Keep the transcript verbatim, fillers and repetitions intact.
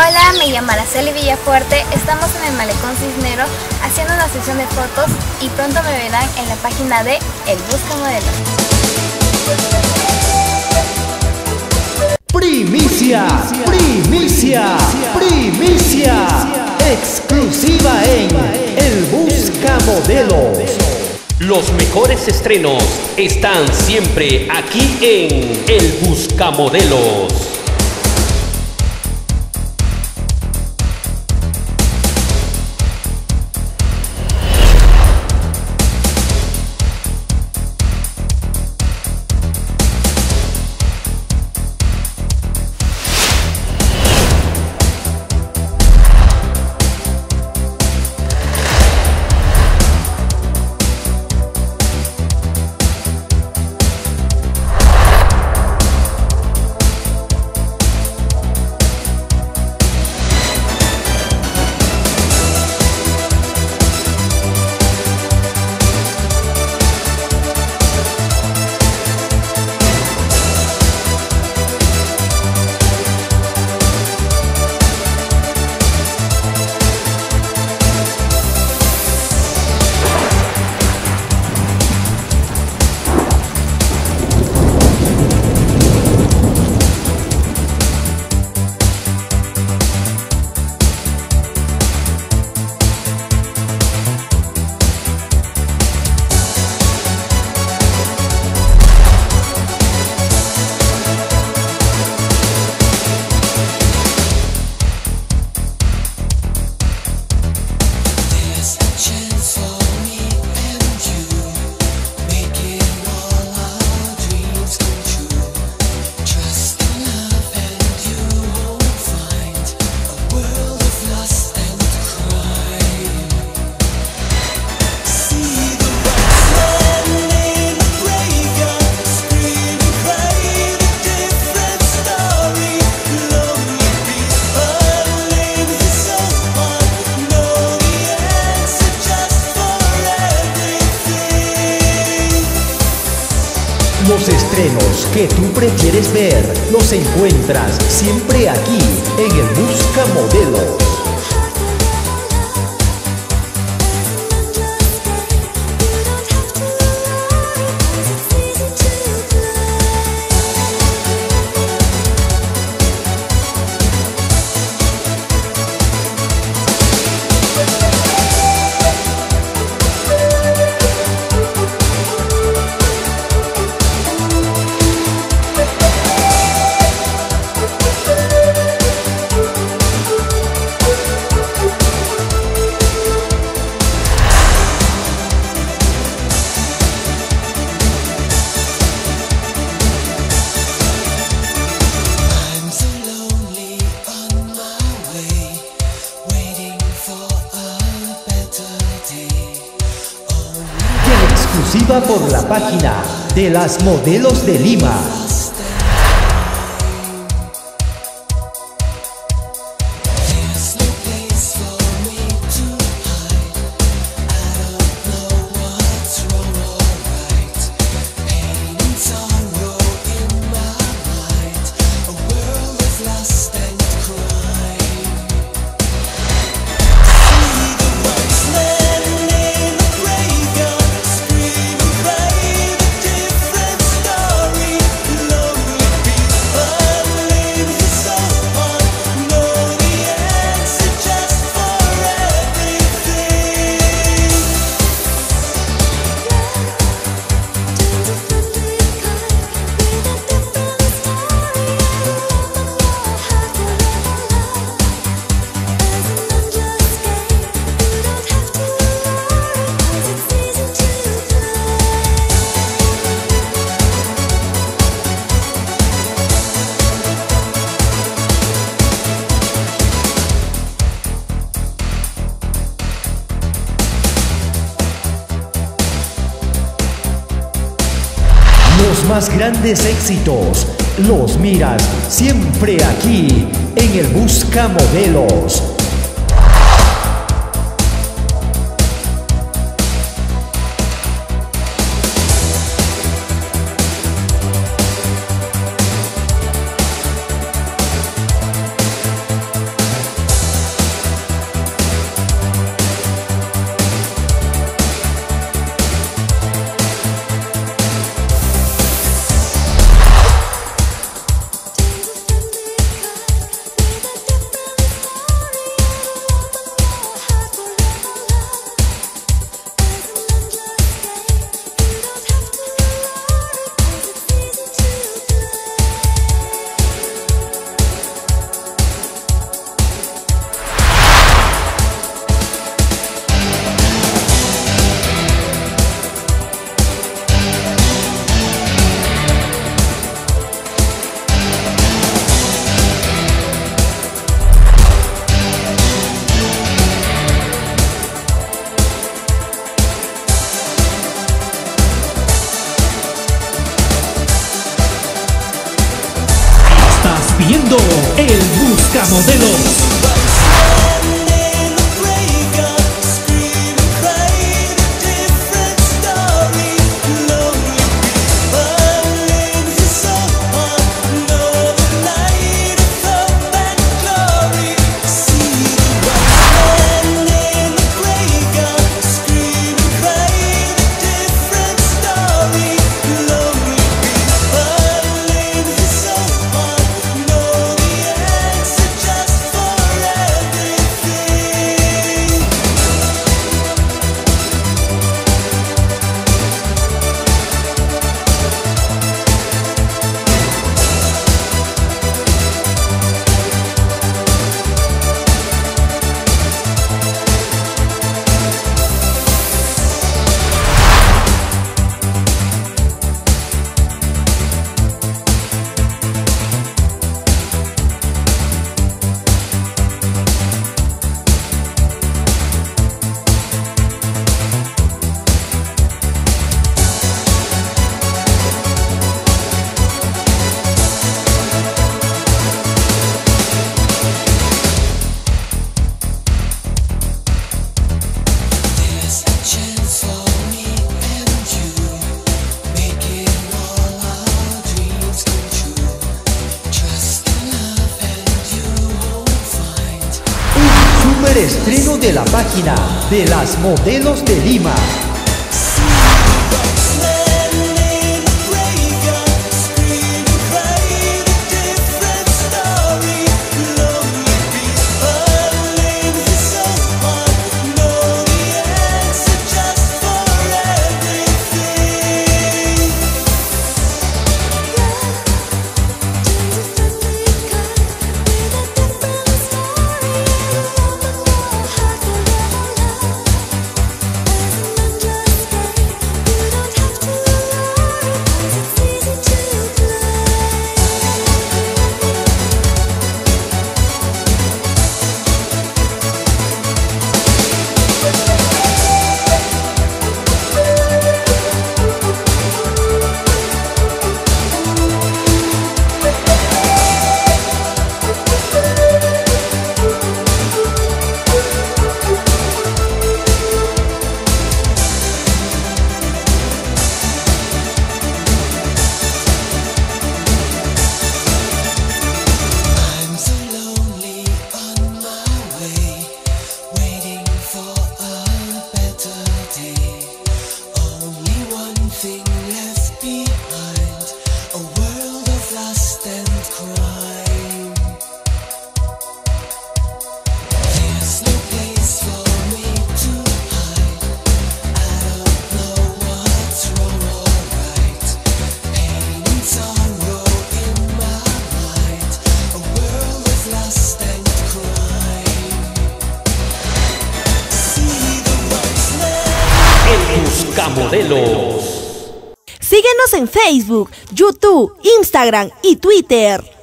Hola, me llamo Araceli Villafuerte, estamos en el Malecón Cisneros haciendo una sesión de fotos y pronto me verán en la página de El Buscamodelos. Primicia, primicia, primicia, exclusiva en El Buscamodelos. Los mejores estrenos están siempre aquí en El Buscamodelos. Los estrenos que tú prefieres ver los encuentras siempre aquí en El Buscamodelos. Exclusiva por la página de las modelos de Lima. Los más grandes éxitos los miras siempre aquí en El Buscamodelos. presentando El Buscamodelos. Estreno de la página de las modelos de Lima. Modelos. Síguenos en Facebook, YouTube, Instagram y Twitter.